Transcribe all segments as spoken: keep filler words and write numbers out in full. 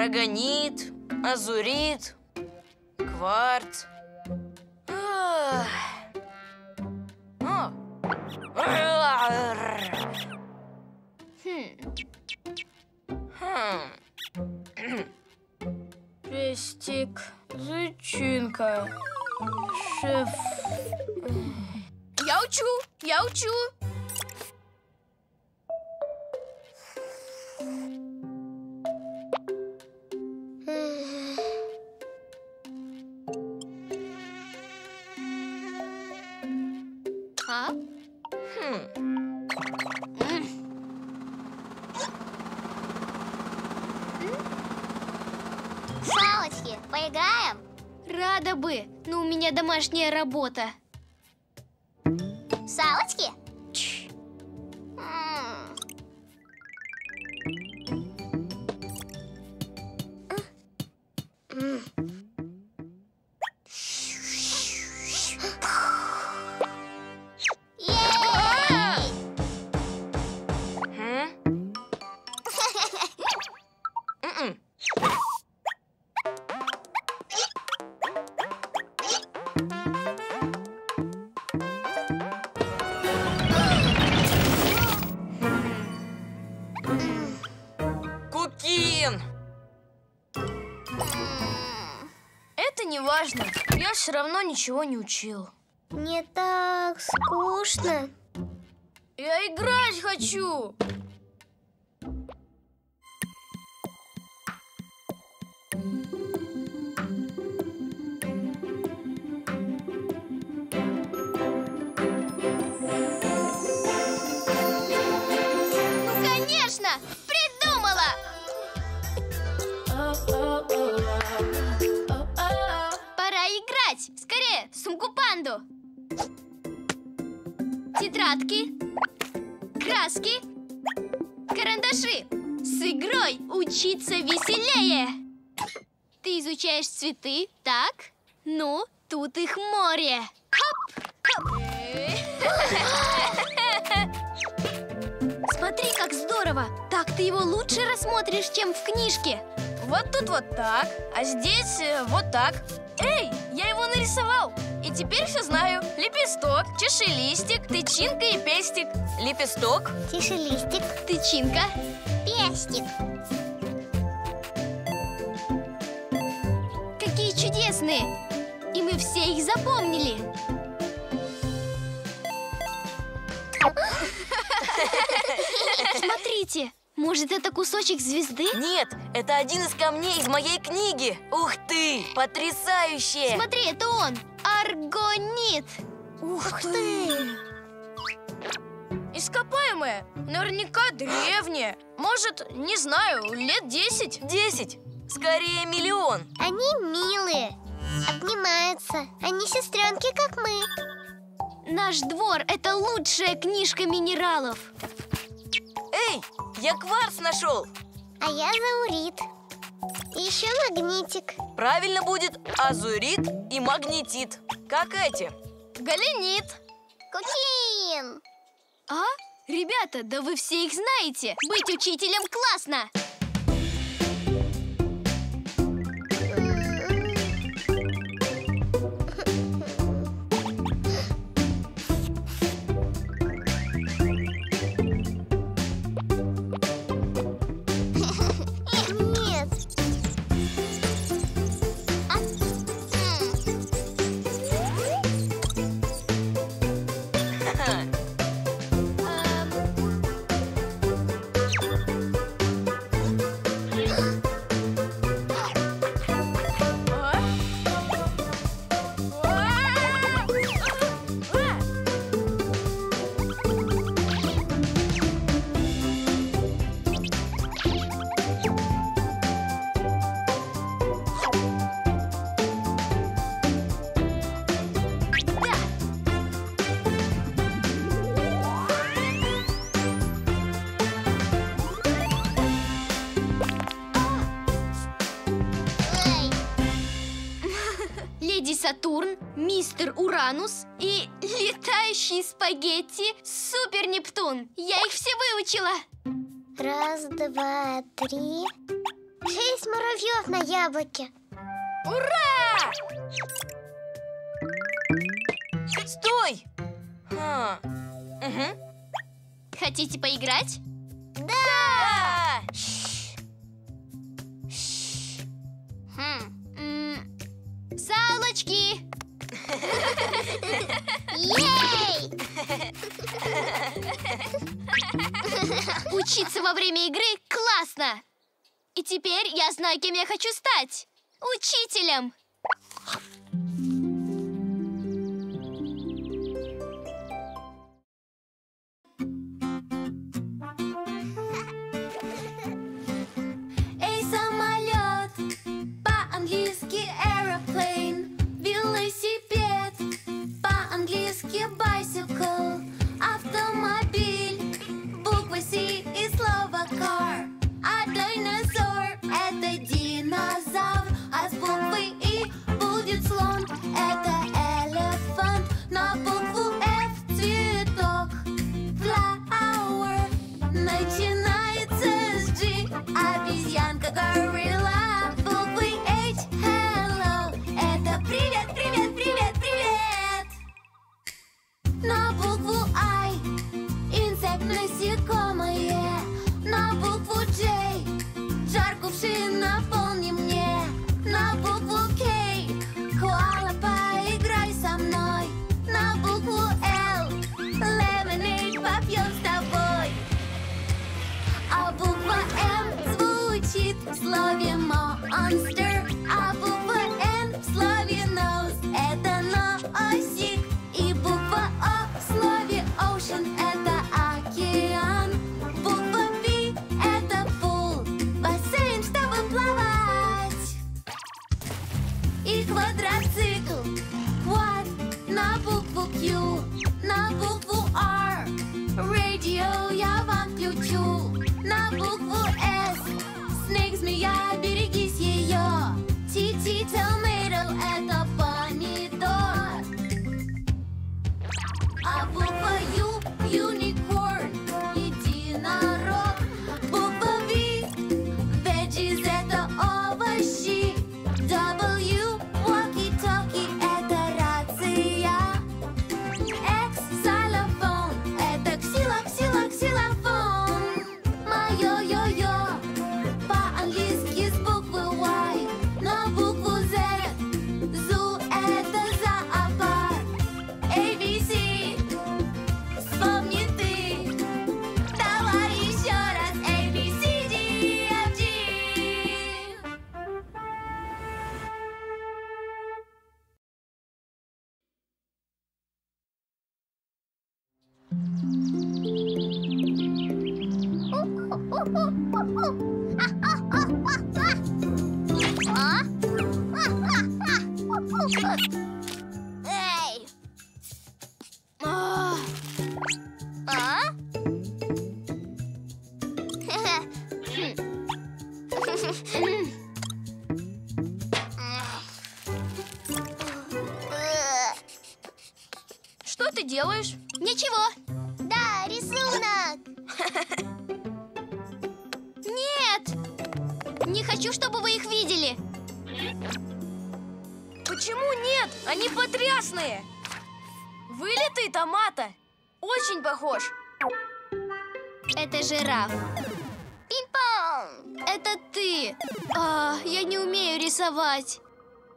Арагонит, азурит, кварц. А -а -а. Крестик, зычинка, шеф. Я учу, я учу. А? Хм. Салочки, поиграем? Рада бы, но у меня домашняя работа. Салочки? Все равно ничего не учил. Мне так скучно. Я играть хочу. Ну, конечно, придумала! Скорее, сумку-панду. Тетрадки, краски, карандаши. С игрой учиться веселее. Ты изучаешь цветы, так? Ну, тут их море. Хоп, хоп. Смотри, как здорово. Так ты его лучше рассмотришь, чем в книжке. Вот тут вот так, а здесь вот так. Эй, я его нарисовал, и теперь все знаю. Лепесток, чешелистик, тычинка и пестик. Лепесток, чешелистик, тычинка, пестик. Какие чудесные! И мы все их запомнили. Смотрите, может, это кусочек звезды? Нет, это один из камней из моей книги. Ух ты, потрясающе! Смотри, это он, аргонит. Ух ты! Ископаемое, наверняка древнее. Может, не знаю, лет десять? Десять, скорее миллион. Они милые, обнимаются, они сестренки, как мы. Наш двор – это лучшая книжка минералов. Эй, я кварц нашел. А я заурит. И еще магнитик. Правильно будет азурит и магнетит. Как эти? Галенит. Кукин. А? Ребята, да вы все их знаете. Быть учителем классно. Сатурн, мистер Уранус и летающие спагетти Супер Нептун. Я их все выучила. Раз, два, три. Шесть муравьев на яблоке. Ура! Стой! А, угу. Хотите поиграть? Да! Да! Салочки! Ей! Учиться во время игры классно! И теперь я знаю, кем я хочу стать. Учителем!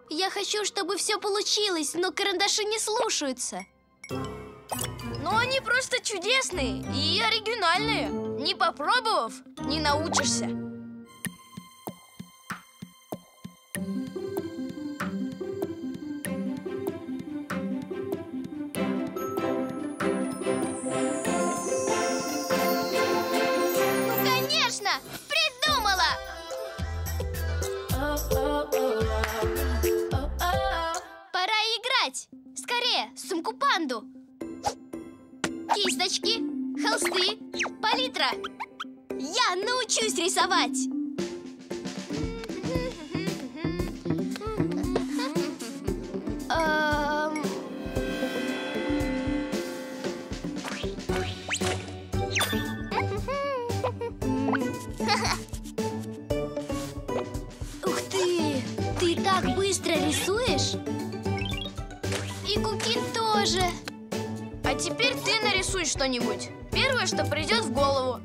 Я хочу, чтобы все получилось, но карандаши не слушаются. Но они просто чудесные и оригинальные. Не попробовав, не научишься. Сумку-панду. Кисточки, холсты, палитра. Я научусь рисовать. так быстро рисуешь? И Кукин тоже. А теперь ты нарисуй что-нибудь. Первое, что придет в голову.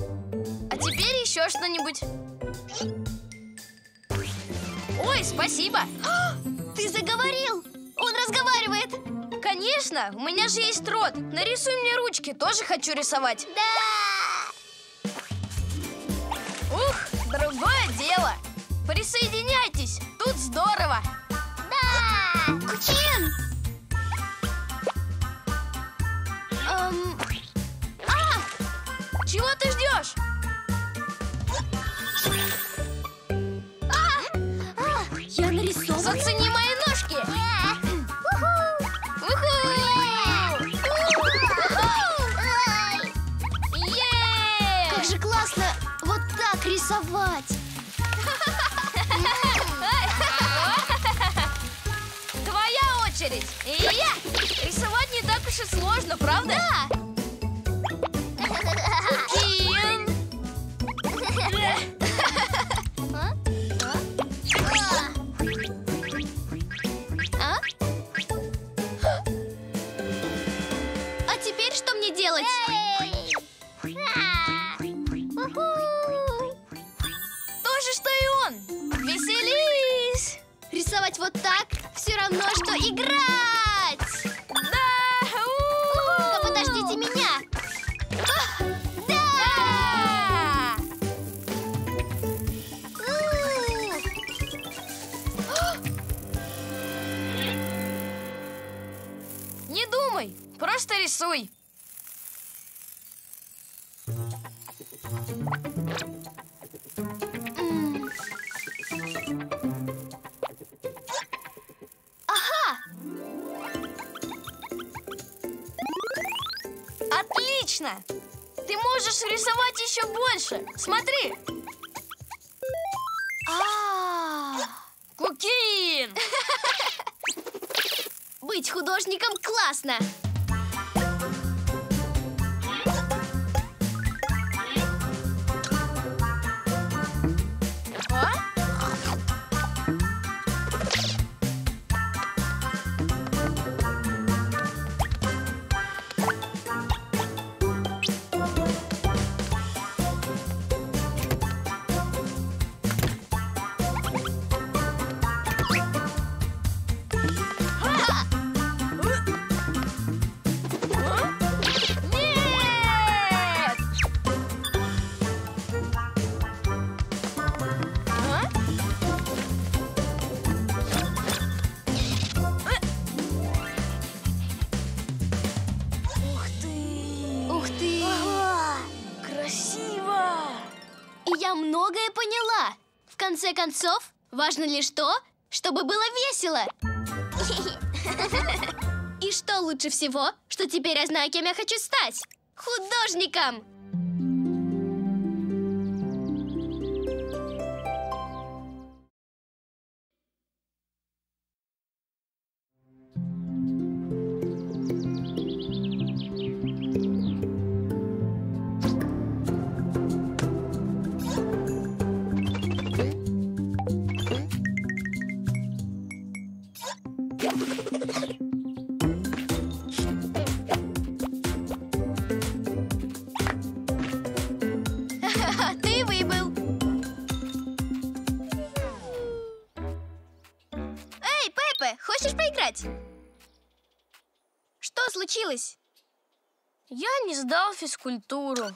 А теперь еще что-нибудь. Ой, спасибо. А, ты заговорил. Он разговаривает. Конечно, у меня же есть рот. Нарисуй мне ручки, тоже хочу рисовать. Да. Ух, другое дело. Присоединяйтесь, тут здорово. Да. Кукин. Эм... А! Чего ты ждешь? Я нарисовала. Зацени мои ножки. Как же классно вот так рисовать. Твоя очередь. И я. Рисовать не так уж и сложно, правда? Да. Вот так все равно, что играть! Да! Но подождите меня! А! Да! Да! Не думай, просто рисуй! Ты можешь рисовать еще больше. Смотри. А-а-а. Кукин. Быть художником классно. В конце концов, важно лишь то, чтобы было весело. И что лучше всего, что теперь я знаю, кем я хочу стать? Художником! Я не сдал физкультуру.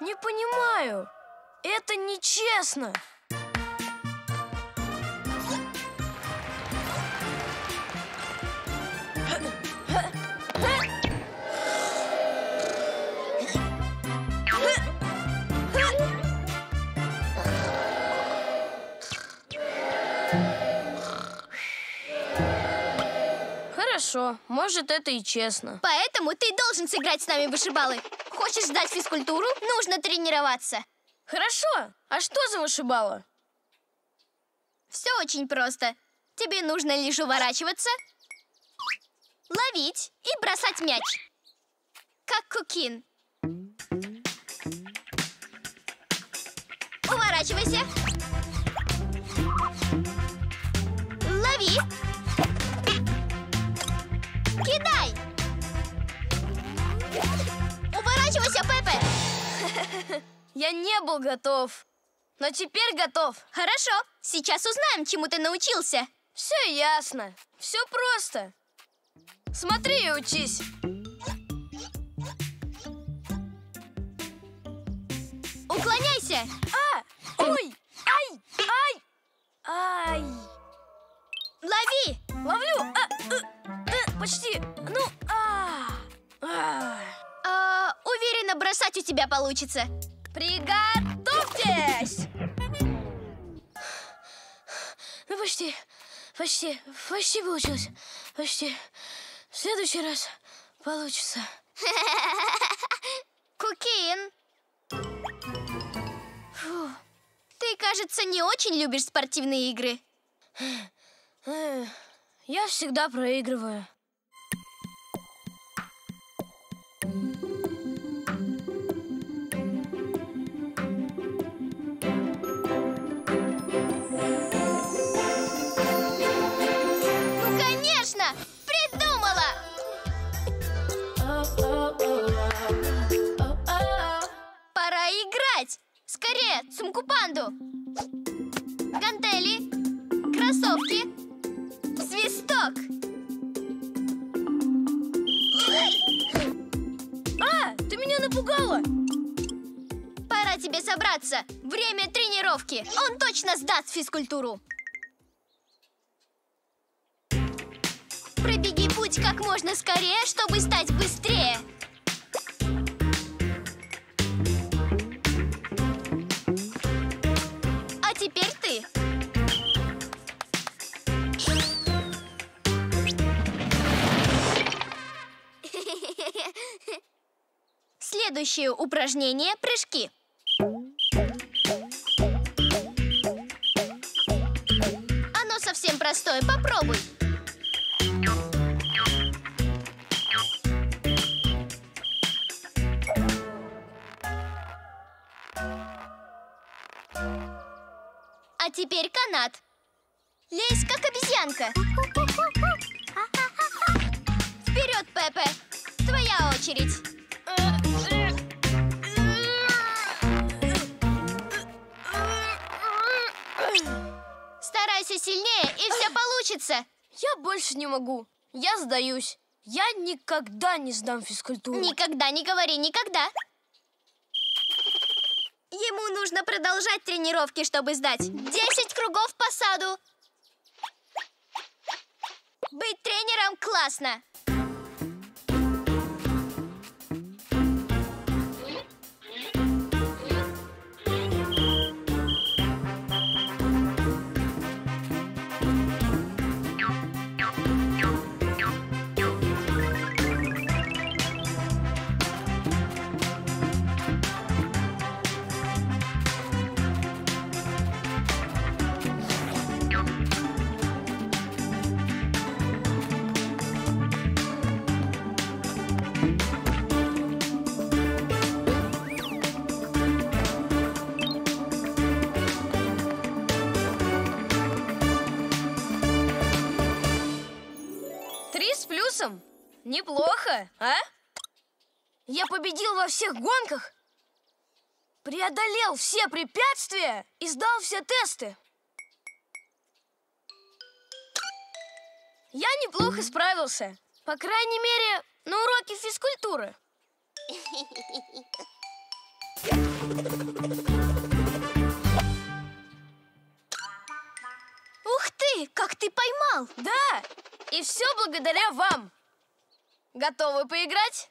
Не понимаю. Это нечестно. Хорошо, может, это и честно. Поэтому ты должен сыграть с нами в вышибалы. Хочешь сдать физкультуру? Нужно тренироваться. Хорошо. А что за вышибала? Все очень просто. Тебе нужно лишь уворачиваться, ловить и бросать мяч. Как Кукин. разворачивайся. Лови. Кидай. Уворачивайся, Пеппе. Я не был готов, но теперь готов. Хорошо, сейчас узнаем, чему ты научился. Все ясно, все просто. Смотри и учись. Уклоняйся. А! Ой! Ай! Ай! Ай! Лови! Ловлю! А, э, э, почти. Ну, а, а. А, уверена, бросать у тебя получится. Приготовьтесь! Ну, почти. Почти. Почти получилось. Почти. В следующий раз получится. Кукин! Фу. Ты, кажется, не очень любишь спортивные игры. Я всегда проигрываю. Ну, конечно! Придумала! Пора играть! Скорее, сумку-панду! Гантели, кроссовки, свисток! А, ты меня напугала! Пора тебе собраться! Время тренировки! Он точно сдаст физкультуру! Пробеги путь как можно скорее, чтобы стать быстрее! Теперь ты. Следующее упражнение – прыжки. Оно совсем простое, попробуй. А теперь канат. Лезь, как обезьянка. Вперед, Пеппе. Твоя очередь. Старайся сильнее, и все получится. Я больше не могу. Я сдаюсь. Я никогда не сдам физкультуру. Никогда не говори никогда. Ему нужно продолжать тренировки, чтобы сдать. Десять кругов по саду. Быть тренером классно. Неплохо, а? Я победил во всех гонках, преодолел все препятствия и сдал все тесты. Я неплохо справился, по крайней мере, на уроке физкультуры. Ух ты, как ты поймал! Да, и все благодаря вам. Готовы поиграть?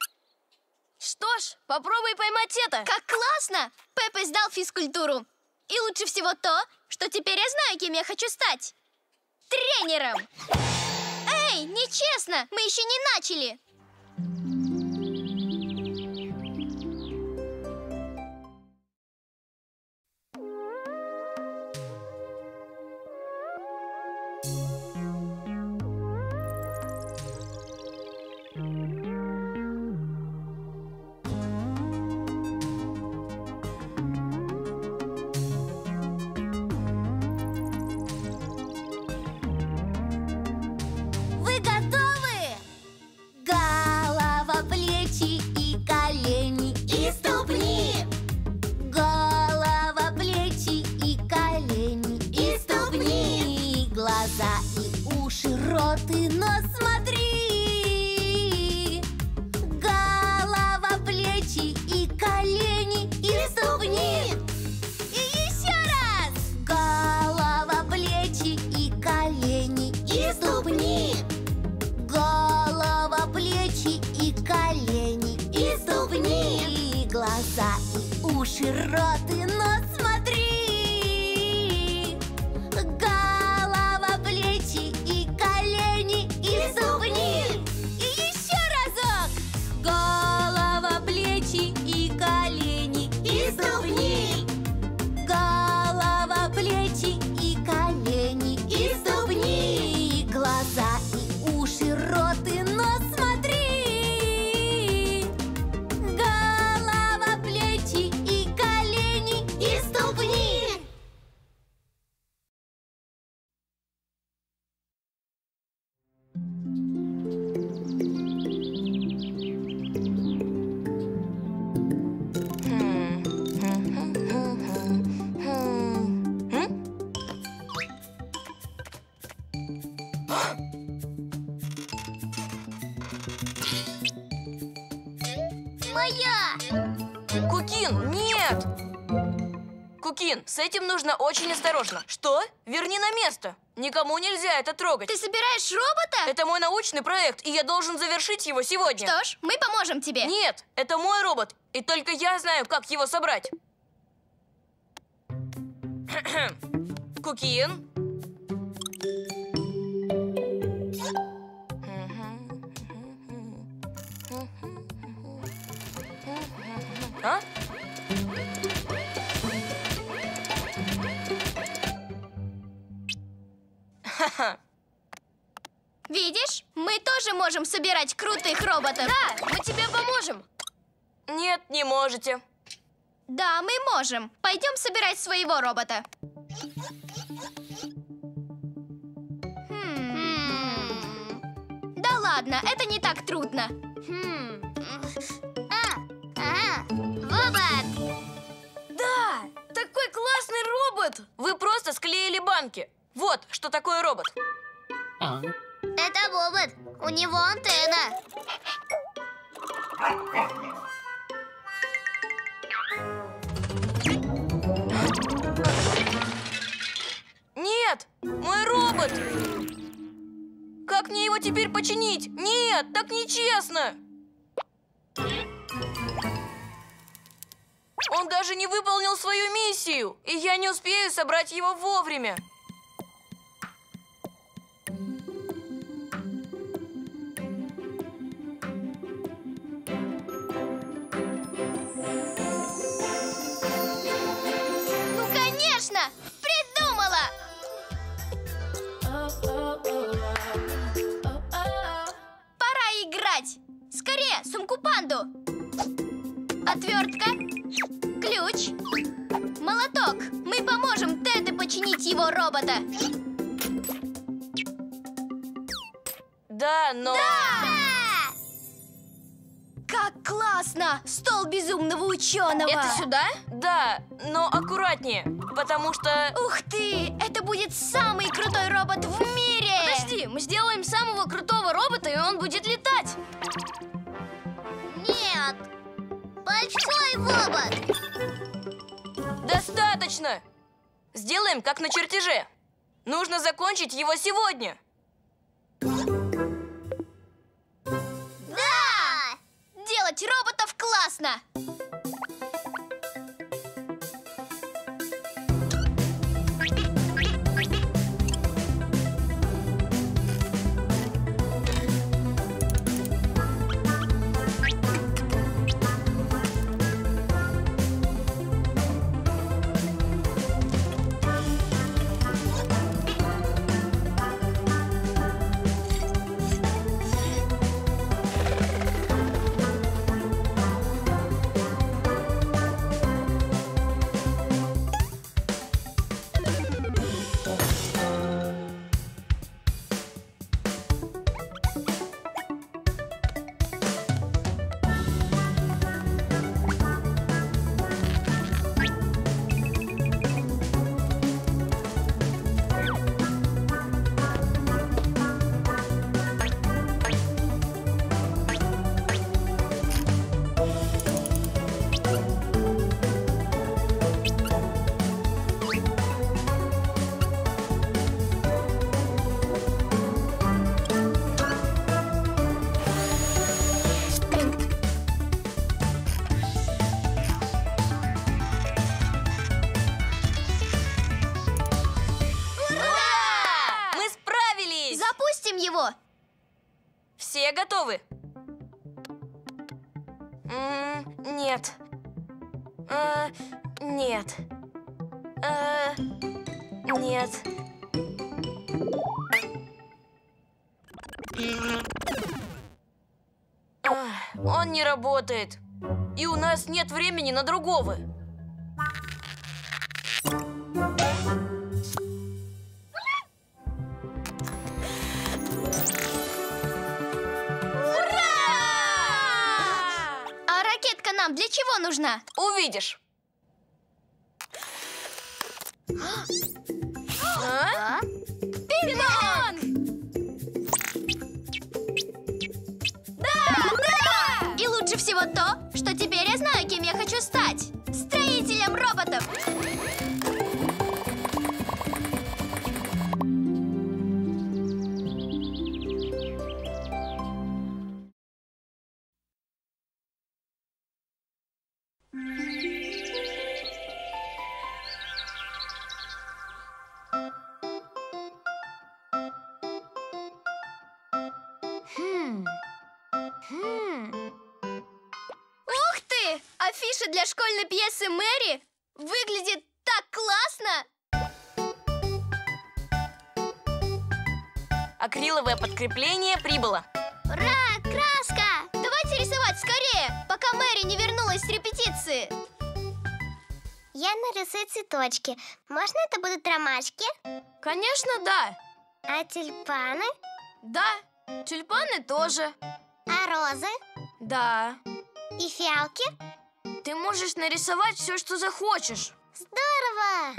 Что ж, попробуй поймать это. Как классно! Пеппе сдал физкультуру. И лучше всего то, что теперь я знаю, кем я хочу стать. Тренером! Эй, нечестно! Мы еще не начали! ты нас смотри. Голова, плечи и колени, и, и ступни. И еще раз. Голова, плечи и колени, и, и ступни. Голова, плечи и колени, и, и ступни. И глаза, и уши, рот и нос, смотри. Кукин, нет! Кукин, с этим нужно очень осторожно. Что? Верни на место. Никому нельзя это трогать. Ты собираешь робота? Это мой научный проект, и я должен завершить его сегодня. Что ж, мы поможем тебе. Нет, это мой робот, и только я знаю, как его собрать. Кукин. А? Видишь, мы тоже можем собирать крутых роботов. Да, мы тебе поможем. Нет, не можете. Да, мы можем. Пойдем собирать своего робота. Хм. Да ладно, это не так трудно. Хм. Робот! Да! Такой классный робот! Вы просто склеили банки. Вот, что такое робот. А? Это робот. У него антенна. Нет! Мой робот! Как мне его теперь починить? Нет, так нечестно! Он даже не выполнил свою миссию, и я не успею собрать его вовремя. Ну, конечно! Придумала! Пора играть! Скорее, сумку панду! Отвертка! Ключ, молоток. Мы поможем Теду починить его робота. Да, но... Да! Как классно! Стол безумного ученого. Это сюда? Да, но аккуратнее, потому что... Ух ты! Это будет самый крутой робот в мире! Подожди, мы сделаем самого крутого робота, и он будет летать. Нет! Большой робот! Достаточно! Сделаем, как на чертеже. Нужно закончить его сегодня. Да! Делать роботов классно! все готовы? М-м, нет. А, нет. А, нет. А, он не работает. И у нас нет времени на другого. Для чего нужна? Увидишь. А? А? Пинг-понг! Да, да! И лучше всего то, что теперь я знаю, кем я хочу стать. Строителем роботов. Афиша для школьной пьесы Мэри выглядит так классно! Акриловое подкрепление прибыло! Ура! Краска! Давайте рисовать скорее, пока Мэри не вернулась с репетиции! Я нарисую цветочки. Можно это будут ромашки? Конечно, да! А тюльпаны? Да! Тюльпаны тоже! А розы? Да! И фиалки? Ты можешь нарисовать все, что захочешь. Здорово!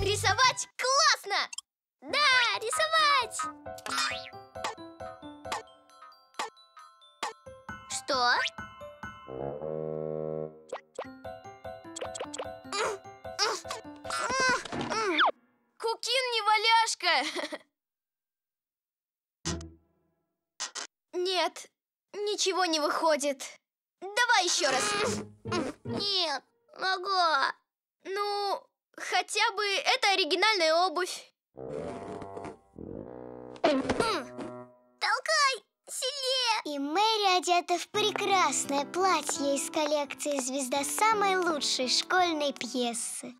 Рисовать классно! Да, рисовать! Что? Кукин неваляшка! Нет. Ничего не выходит. Давай еще раз. Нет, могу. Ну, хотя бы это оригинальная обувь. Толкай сильнее. И Мэри одета в прекрасное платье из коллекции «Звезда» самой лучшей школьной пьесы.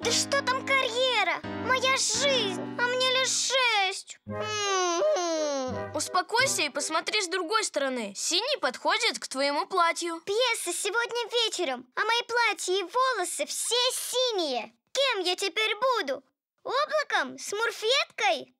Да что там карьера? Моя жизнь, а мне лишь шесть. Успокойся и посмотри с другой стороны. Синий подходит к твоему платью. Пьеса сегодня вечером, а мои платья и волосы все синие. Кем я теперь буду? Облаком? С мурфеткой?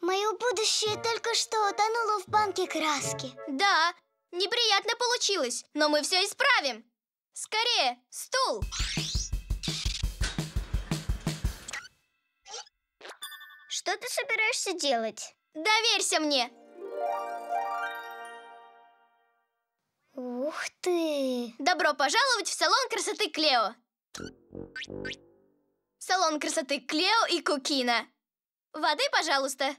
Мое будущее только что утонуло в банке краски. Да, неприятно получилось, но мы все исправим. Скорее, стул! Что ты собираешься делать? Доверься мне! Ух ты! Добро пожаловать в салон красоты Клео! Салон красоты Клео и Кукина. Воды, пожалуйста.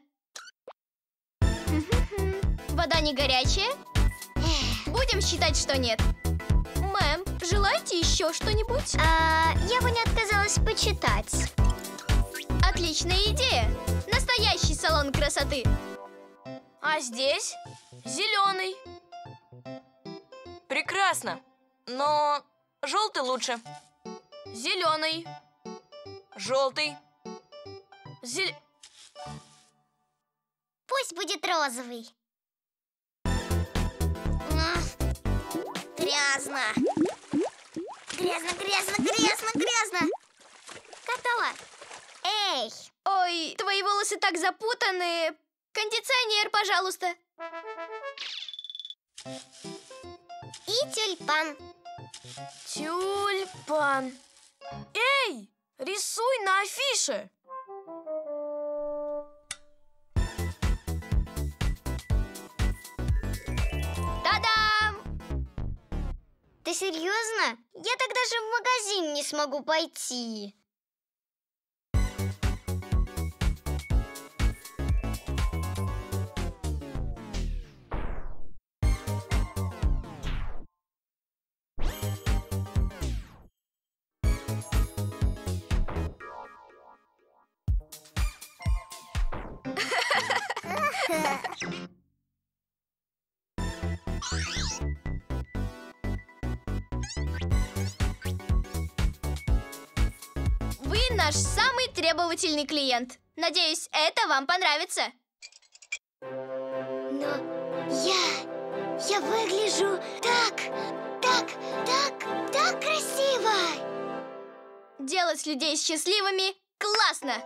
Вода не горячая? Будем считать, что нет. Мэм, желаете еще что-нибудь? А, я бы не отказалась почитать. Отличная идея. Настоящий салон красоты. А здесь зеленый. Прекрасно. Но желтый лучше. Зеленый. Желтый. Зель... Пусть будет розовый. Грязно. Грязно, грязно, грязно, грязно. готово. Эй! Ой, твои волосы так запутаны. Кондиционер, пожалуйста. И тюльпан. Тюльпан. Эй, рисуй на афише. Ты серьезно? Я так даже в магазин не смогу пойти. Наш самый требовательный клиент. Надеюсь, это вам понравится. Но я... Я выгляжу так, так, так, так красиво. Делать людей счастливыми классно.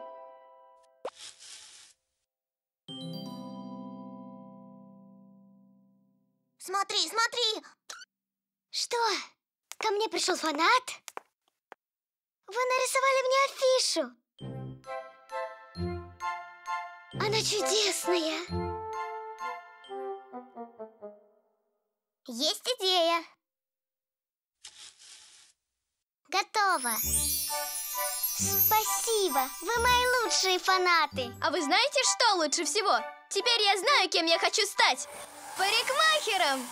Смотри, смотри. Что? Ко мне пришел фанат? Вы нарисовали мне афишу. Она чудесная. Есть идея. Готово. Спасибо. Вы мои лучшие фанаты. А вы знаете, что лучше всего? Теперь я знаю, кем я хочу стать. Парикмахером.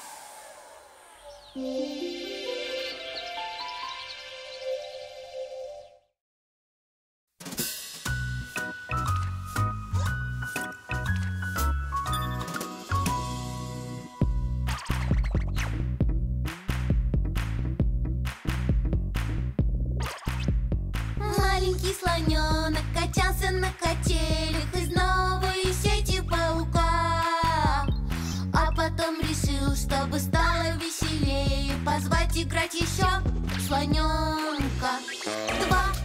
Слоненок качался на качелях из новой сети паука, а потом решил, чтобы стало веселее, позвать играть еще слоненка. Два